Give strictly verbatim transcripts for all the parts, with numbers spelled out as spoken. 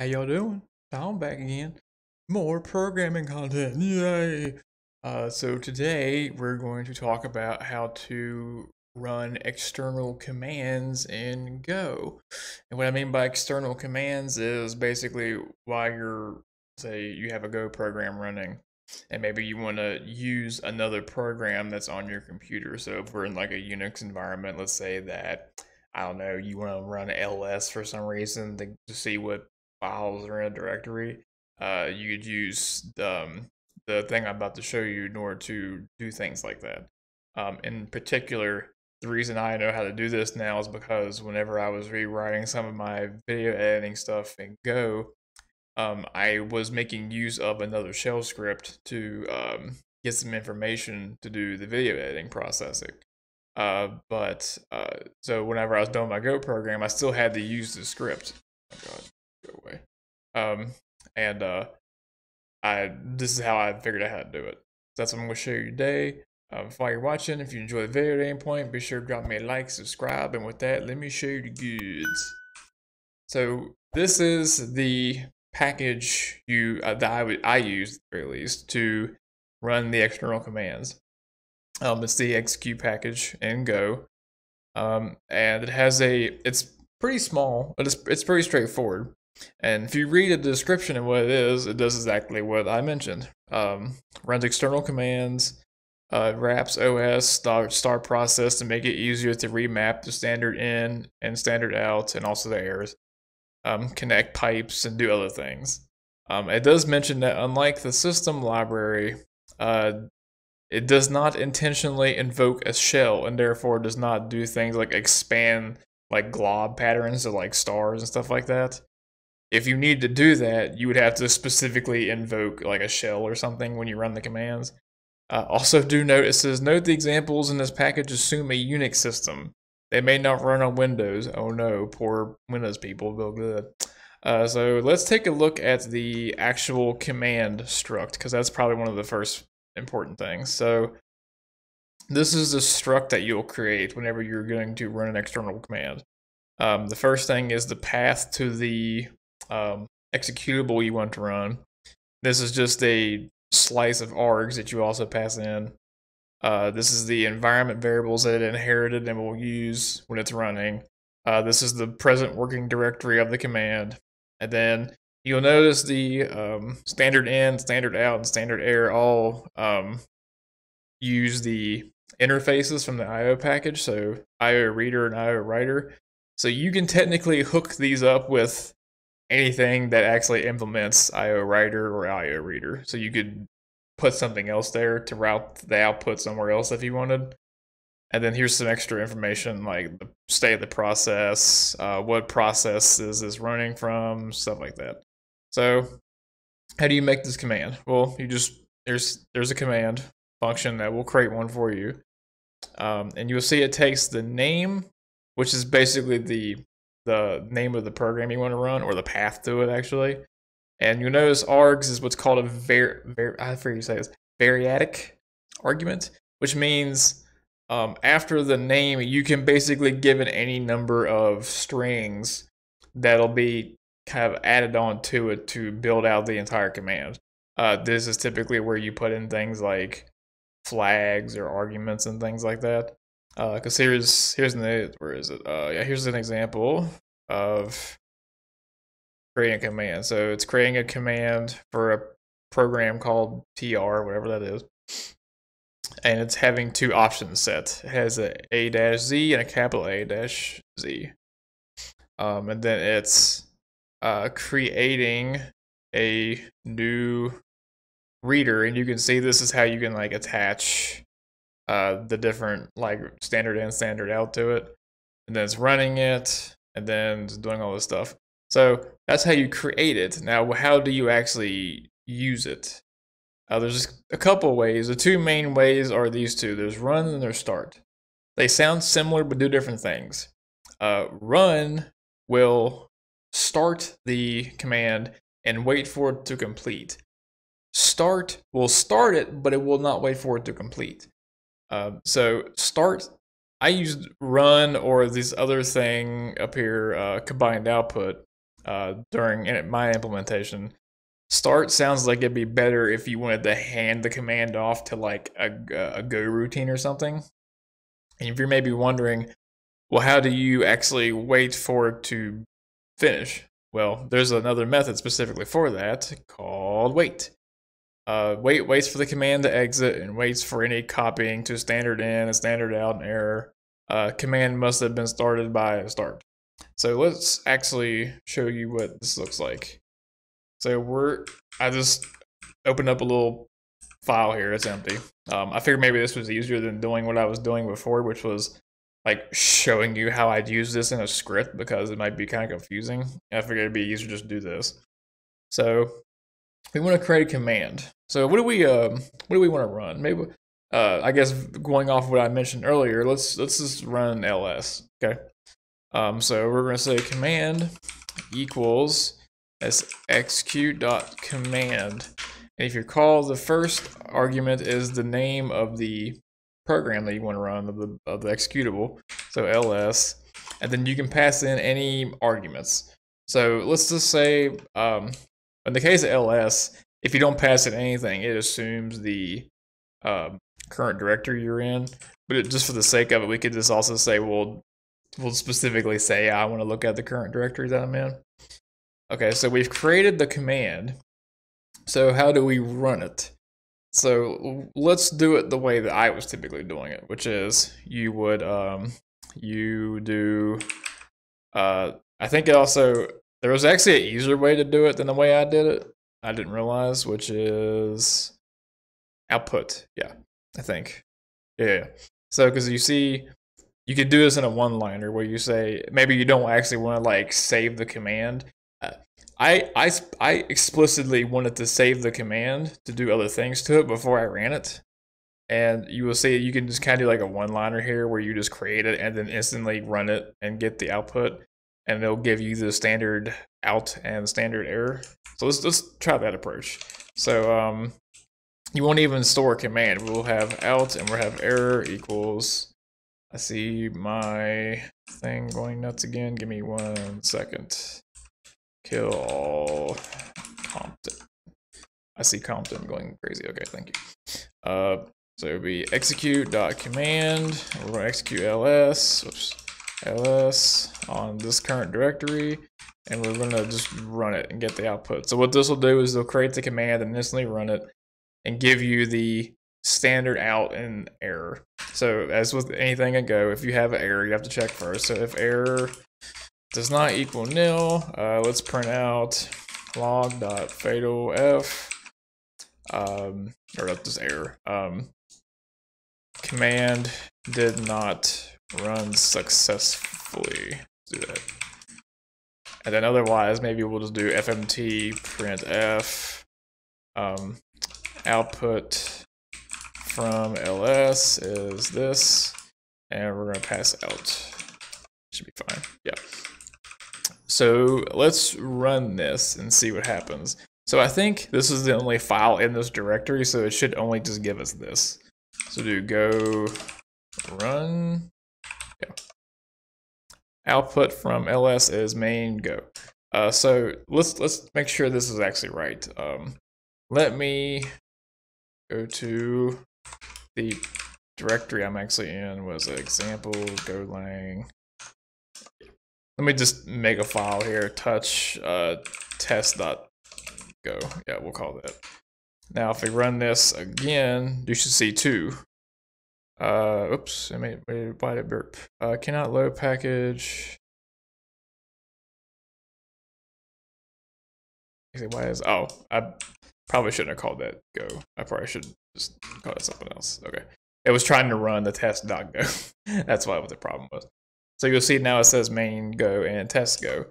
How y'all doing? I'm back again. More programming content, yay! Uh, so today we're going to talk about how to run external commands in Go. And what I mean by external commands is basically while you're, say you have a Go program running and maybe you want to use another program that's on your computer. So if we're in like a Unix environment, let's say that, I don't know, you want to run L S for some reason to, to see what files are in a directory, uh, you could use um, the thing I'm about to show you in order to do things like that. Um, in particular, the reason I know how to do this now is because whenever I was rewriting some of my video editing stuff in Go, um, I was making use of another shell script to um, get some information to do the video editing processing. Uh, but uh, so whenever I was building my Go program, I still had to use the script. Oh God. Go away. Um, and uh, I this is how I figured out how to do it. So that's what I'm going to show you today. Um, while you're watching, if you enjoy the video at any point, be sure to drop me a like, subscribe, and with that, let me show you the goods. So this is the package you uh, that I would I used at the very least to run the external commands. Um, it's the X Q package in Go, um, and it has a it's pretty small, but it's it's pretty straightforward. And if you read a description of what it is, it does exactly what I mentioned. Um, runs external commands, uh, wraps O S star, star process to make it easier to remap the standard in and standard out, and also the errors. Um, connect pipes and do other things. Um, it does mention that unlike the system library, uh, it does not intentionally invoke a shell and therefore does not do things like expand like glob patterns to like stars and stuff like that. If you need to do that, you would have to specifically invoke like a shell or something when you run the commands. Uh, also do note, it says, note the examples in this package assume a Unix system. They may not run on Windows. Oh no, poor Windows people. Uh, so let's take a look at the actual command struct, because that's probably one of the first important things. So this is the struct that you'll create whenever you're going to run an external command. Um, the first thing is the path to the Um, executable you want to run. This is just a slice of args that you also pass in. Uh, this is the environment variables that it inherited and will use when it's running. Uh, this is the present working directory of the command. And then you'll notice the um, standard in, standard out, and standard error all um, use the interfaces from the I O package, so I O reader and I O writer. So you can technically hook these up with anything that actually implements I O writer or I O reader. So you could put something else there to route the output somewhere else if you wanted. And then here's some extra information like the state of the process, uh, what process is this running from, stuff like that. So how do you make this command? Well, you just, there's, there's a command function that will create one for you. Um, and you'll see it takes the name, which is basically the the name of the program you want to run, or the path to it actually. And you'll notice args is what's called a var, var I forget you say this, variadic argument, which means um, after the name, you can basically give it any number of strings that'll be kind of added on to it to build out the entire command. Uh, this is typically where you put in things like flags or arguments and things like that. Uh, cause here's, here's an, where is it? Uh, yeah, here's an example of creating a command. So it's creating a command for a program called T R, whatever that is. And it's having two options set. It has a A dash Z and a capital A dash Z. Um, and then it's, uh, creating a new reader. And you can see this is how you can like attach Uh, the different like standard in, standard out to it, and then it's running it, and then it's doing all this stuff. So that's how you create it. Now, how do you actually use it? Uh, there's a couple ways. The two main ways are these two. There's run and there's start. They sound similar but do different things. Uh, run will start the command and wait for it to complete. Start will start it, but it will not wait for it to complete. Uh, so start, I used run or this other thing up here, uh, combined output, uh, during my implementation. Start sounds like it'd be better if you wanted to hand the command off to like a, a Go routine or something. And if you're maybe wondering, well, how do you actually wait for it to finish? Well, there's another method specifically for that called wait. Uh, wait waits for the command to exit and waits for any copying to standard in and standard out and error. Uh, command must have been started by start. So let's actually show you what this looks like. So we're, I just opened up a little file here. It's empty. Um, I figured maybe this was easier than doing what I was doing before, which was like showing you how I'd use this in a script because it might be kind of confusing. I figured it'd be easier just to do this. So we want to create a command. So what do we um, what do we want to run? Maybe uh, I guess going off what I mentioned earlier, let's let's just run L S. Okay. Um, so we're going to say command equals that's execute.command. And if you recall, the first argument is the name of the program that you want to run, of the of the executable. So L S, and then you can pass in any arguments. So let's just say. Um, In the case of L S, if you don't pass it anything, it assumes the uh, current directory you're in. But it, just for the sake of it, we could just also say, well, we'll specifically say, I want to look at the current directory that I'm in. Okay, so we've created the command. So how do we run it? So let's do it the way that I was typically doing it, which is you would, um, you do, uh, I think it also, there was actually an easier way to do it than the way I did it. I didn't realize, which is output. Yeah, I think. Yeah. So, because you see, you could do this in a one-liner where you say maybe you don't actually want to like save the command. I I I explicitly wanted to save the command to do other things to it before I ran it, and you will see you can just kind of do like a one-liner here where you just create it and then instantly run it and get the output. And they'll give you the standard out and standard error. So let's let's try that approach. So um, you won't even store a command. We'll have out and we'll have error equals. I see my thing going nuts again. Give me one second. Kill all Compton. I see Compton going crazy. Okay, thank you. Uh, so it'll be execute.command. We're gonna execute L S. Oops. L S on this current directory, and we're gonna just run it and get the output. So what this will do is they'll create the command and instantly run it and give you the standard out and error. So as with anything at Go, if you have an error, you have to check first. So if error does not equal nil, uh, let's print out log.fatalf, um, or just error. Um, command did not run successfully. Let's do that. And then otherwise, maybe we'll just do fmt printf um, output from L S is this, and we're gonna pass out. Should be fine. Yeah. So let's run this and see what happens. So I think this is the only file in this directory, so it should only just give us this. So do go run. Yeah. Output from L S is main go. Uh, so let's let's make sure this is actually right. Um, let me go to the directory I'm actually in. Was example go lang. Let me just make a file here. Touch uh, test.go. Yeah, we'll call that. Now if we run this again, you should see two. Uh, oops, I made why did burp. Uh, cannot load package. Why is oh I probably shouldn't have called that go. I probably should just call it something else. Okay, it was trying to run the test.go. That's why what the problem was. So you'll see now it says main go and test go.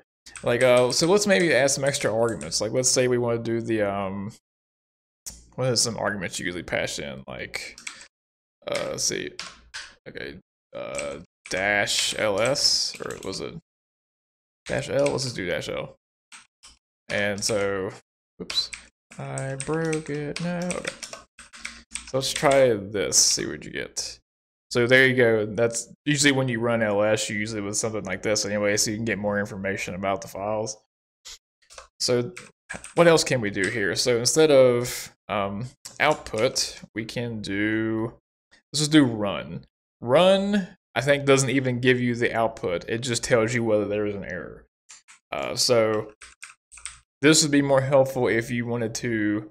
Like uh, so let's maybe add some extra arguments. Like let's say we want to do the um, what are some arguments you usually pass in like. Uh, let's see, okay, uh, dash L S, or was it dash L? Let's just do dash L. And so, oops, I broke it now. Okay. So let's try this, see what you get. So there you go. That's usually when you run L S, you usually with something like this anyway, so you can get more information about the files. So what else can we do here? So instead of um, output, we can do, let's just do run. Run, I think, doesn't even give you the output. It just tells you whether there is an error. Uh, so this would be more helpful if you wanted to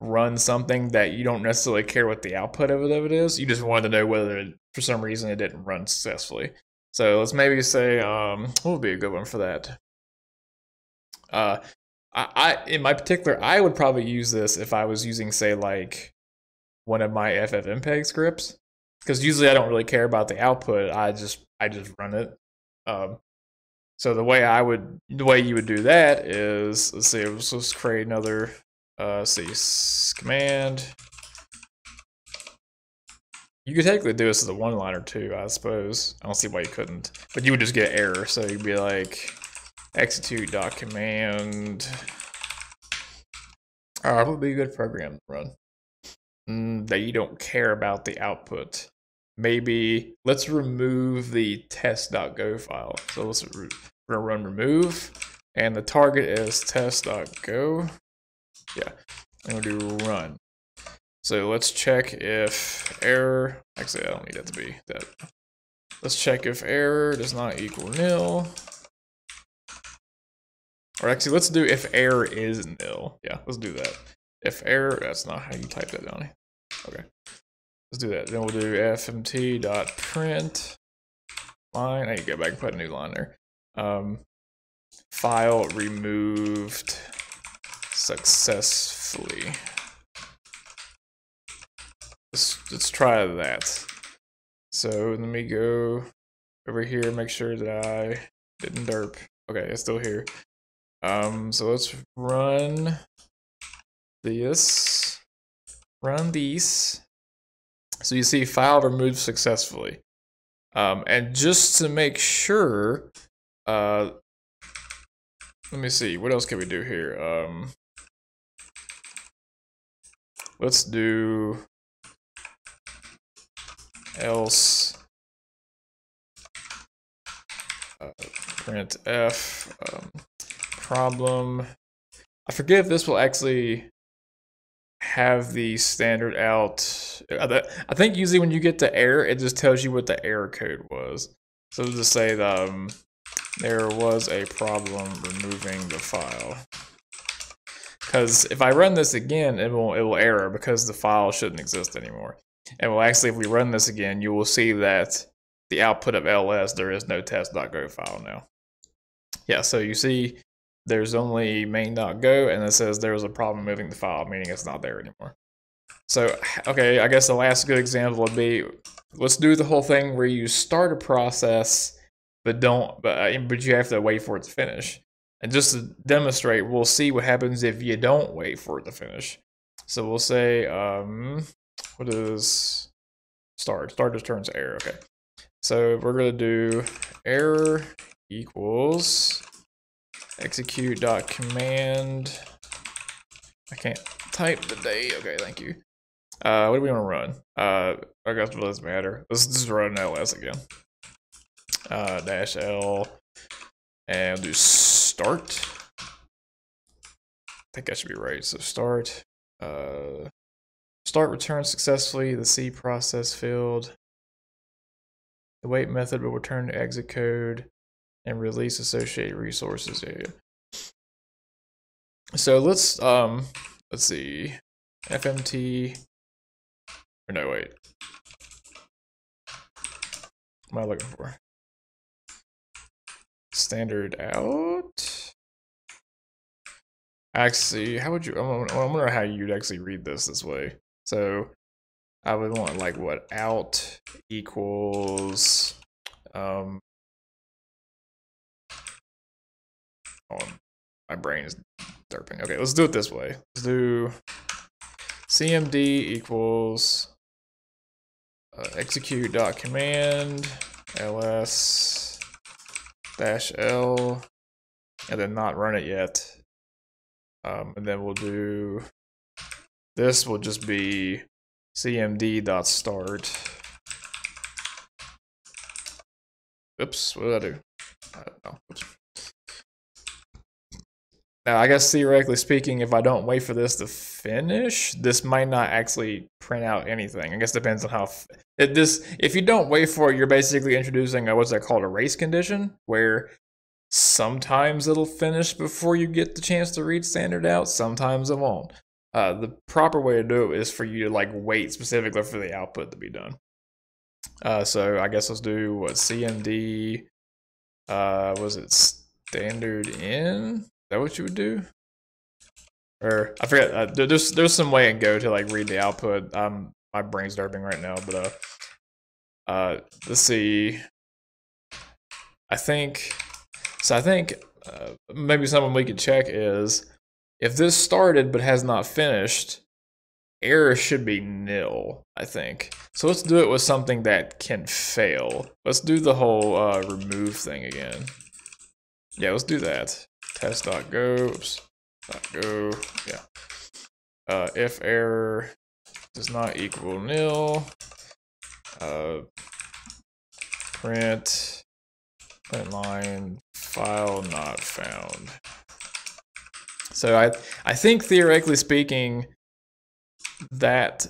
run something that you don't necessarily care what the output of it, of it is. You just wanted to know whether it, for some reason it didn't run successfully. So let's maybe say, um, what would be a good one for that? Uh, I, I in my particular, I would probably use this if I was using, say, like one of my FFmpeg scripts, because usually I don't really care about the output. I just I just run it. Um, so the way I would, the way you would do that is, let's see, let's, let's create another. Uh, let's see, command. You could technically do this as a one-liner too, I suppose. I don't see why you couldn't, but you would just get an error. So you'd be like, execute dot command. All right, would be a good program to run mm, that you don't care about the output. Maybe let's remove the test dot go file. So let's we're gonna run remove, and the target is test dot go. Yeah, and we'll do run. So let's check if error. Actually, I don't need that to be that. Let's check if error does not equal nil. Or actually, let's do if error is nil. Yeah, let's do that. If error, that's not how you type that, Donnie. Okay, let's do that. Then we'll do fmt.print line. I need to go back and put a new line there. Um, file removed successfully. Let's, let's try that. So let me go over here, make sure that I didn't derp. Okay, it's still here. Um, so let's run this, run these. So you see file removed successfully. Um, and just to make sure, uh, let me see, what else can we do here? Um, let's do else uh, print F. Um, problem. I forget if this will actually have the standard out. I think usually when you get the error, it just tells you what the error code was. So we'll just say that, um, there was a problem removing the file. Because if I run this again, it will it will error because the file shouldn't exist anymore. And well, actually, if we run this again, you will see that the output of L S, there is no test dot go file now. Yeah, so you see, there's only main dot go, and it says there was a problem moving the file, meaning it's not there anymore. So, okay, I guess the last good example would be, let's do the whole thing where you start a process, but don't, but, but you have to wait for it to finish. And just to demonstrate, we'll see what happens if you don't wait for it to finish. So we'll say, um, what is start? Start returns error, okay. So we're gonna do error equals execute dot command. I can't type the day. Okay, thank you. Uh, what do we want to run? Uh, I guess it doesn't matter. Let's just run L S again. Uh, dash L, and we'll do start. I think that should be right. So start. Uh, start returns successfully the C process field. The wait method will return the exit code and release associated resources. Yeah, yeah. So let's um let's see, F M T, or no wait, what am I looking for? Standard out. Actually, how would you? I'm I'm wondering how you'd actually read this this way. So I would want like what, out equals um. Oh, my brain is derping. Okay, let's do it this way. Let's do cmd equals uh, execute dot command ls dash l, and then not run it yet. Um, and then we'll do this. Will just be cmd dot start. Oops, what did I do? I don't know. Oops. Now, I guess theoretically speaking, if I don't wait for this to finish, this might not actually print out anything. I guess it depends on how f it, this. If you don't wait for it, you're basically introducing a, what's that called, a race condition, where sometimes it'll finish before you get the chance to read standard out. Sometimes it won't. Uh, the proper way to do it is for you to like wait specifically for the output to be done. Uh, so I guess let's do what C M D. Uh, was it standard in? Is that what you would do? Or I forget. Uh, there's there's some way in Go to like read the output. Um, my brain's derping right now, but uh, uh, let's see. I think so. I think uh, maybe something we could check is if this started but has not finished, error should be nil, I think. So let's do it with something that can fail. Let's do the whole uh, remove thing again. Yeah, let's do that. Test.go, oops, .go, yeah. Uh, if error does not equal nil, uh, print, print line, file not found. So I, I think theoretically speaking, that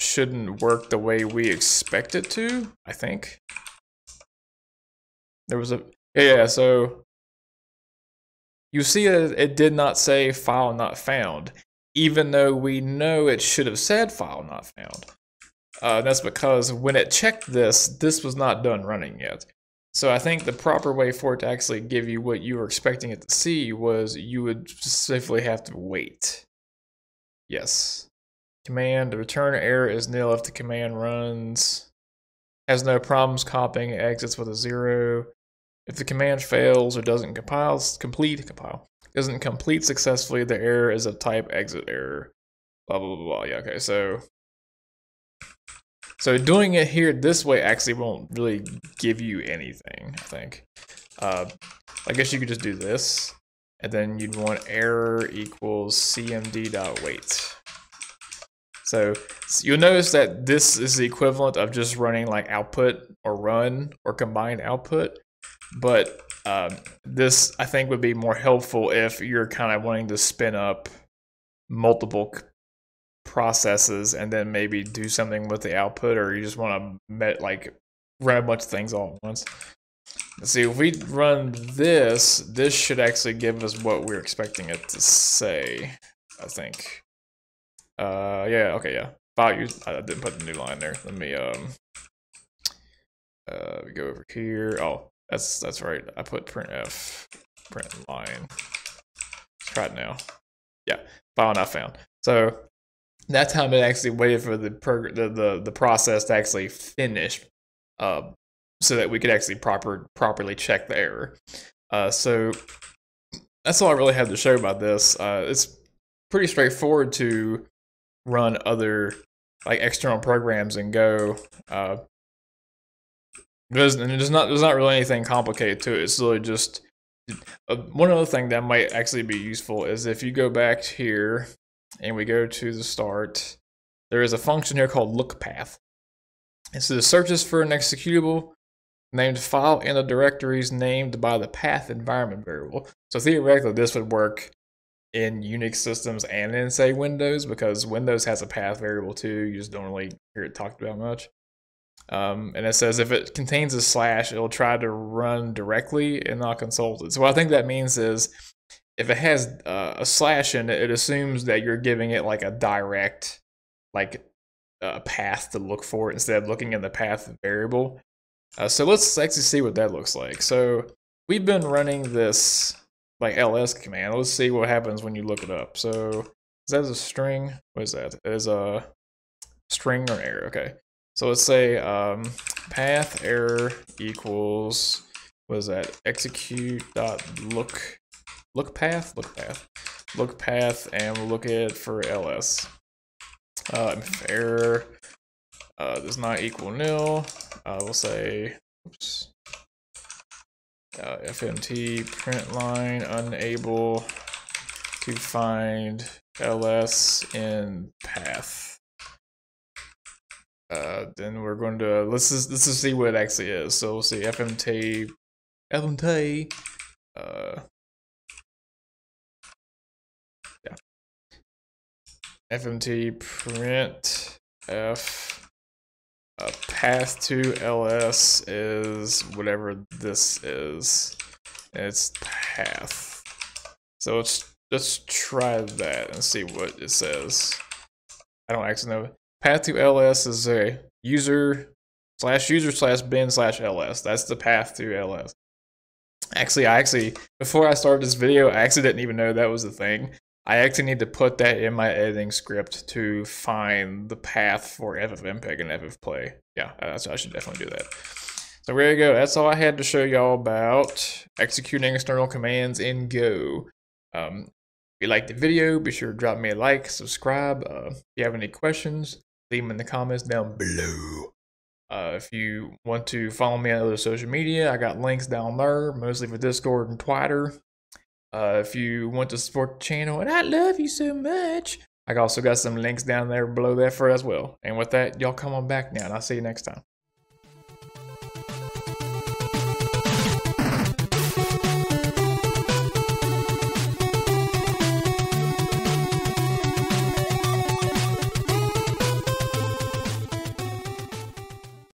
shouldn't work the way we expect it to, I think. There was a, yeah, so you see that it did not say file not found, even though we know it should have said file not found. Uh, that's because when it checked this, this was not done running yet. So I think the proper way for it to actually give you what you were expecting it to see was you would specifically have to wait. Yes. Command, the return error is nil if the command runs, has no problems copying, exits with a zero. If the command fails or doesn't compile, complete, compile, doesn't complete successfully, the error is of type exit error, blah, blah, blah, blah. Yeah, okay, so, so doing it here this way actually won't really give you anything, I think. Uh, I guess you could just do this, and then you'd want error equals cmd.wait. So you'll notice that this is the equivalent of just running like output or run or combined output. But um, this, I think, would be more helpful if you're kind of wanting to spin up multiple processes and then maybe do something with the output, or you just want to like run a bunch of things all at once. Let's see, if we run this, this should actually give us what we're expecting it to say, I think. Uh, yeah, okay, yeah. File use, I didn't put the new line there. Let me, um, uh, we go over here. Oh, that's, that's right. I put printf, print line. Let's try it now. Yeah, file not found. So that time it actually waited for the prog the, the, the process to actually finish, uh, so that we could actually proper, properly check the error. Uh, so that's all I really have to show about this. Uh, it's pretty straightforward to run other like external programs in Go. Uh, there's, there's not there's not really anything complicated to it. It's really just uh, one other thing that might actually be useful is if you go back here and we go to the start. There is a function here called lookpath. And so it searches for an executable named file in the directories named by the path environment variable. So theoretically, this would work in Unix systems and in, say, Windows, because Windows has a path variable too. You just don't really hear it talked about much. Um, and it says if it contains a slash, it'll try to run directly and not consult it. So what I think that means is if it has uh, a slash in it, it assumes that you're giving it like a direct like uh, path to look for it instead of looking in the path variable. Uh, so let's actually see what that looks like. So we've been running this like ls command. Let's see what happens when you look it up. So that's a string. What is that? It is a string or error. Okay. So let's say um, path error equals, what is that? Execute dot look, look path, look path, look path, and we'll look at for ls. Uh, if error uh, does not equal nil, uh, we'll say, oops. Uh, fmt print line unable to find ls in path. Uh, then we're going to let's just, let's just see what it actually is. So we'll see fmt fmt uh, fmt print f a path to ls is whatever this is, and it's path. So let's let's try that and see what it says. I don't actually know. Path to ls is a user slash user slash bin slash ls. That's the path to ls. Actually, I actually, before I started this video, I actually didn't even know that was a thing. I actually need to put that in my editing script to find the path for FFmpeg and FFplay. Yeah, I should definitely do that. So there you go. That's all I had to show y'all about executing external commands in Go. Um, if you liked the video, be sure to drop me a like, subscribe. Uh, if you have any questions, leave them in the comments down below. Uh, if you want to follow me on other social media, I got links down there, mostly for Discord and Twitter. Uh, if you want to support the channel, and I love you so much, I also got some links down there below that for as well. And with that, y'all come on back now, and I'll see you next time.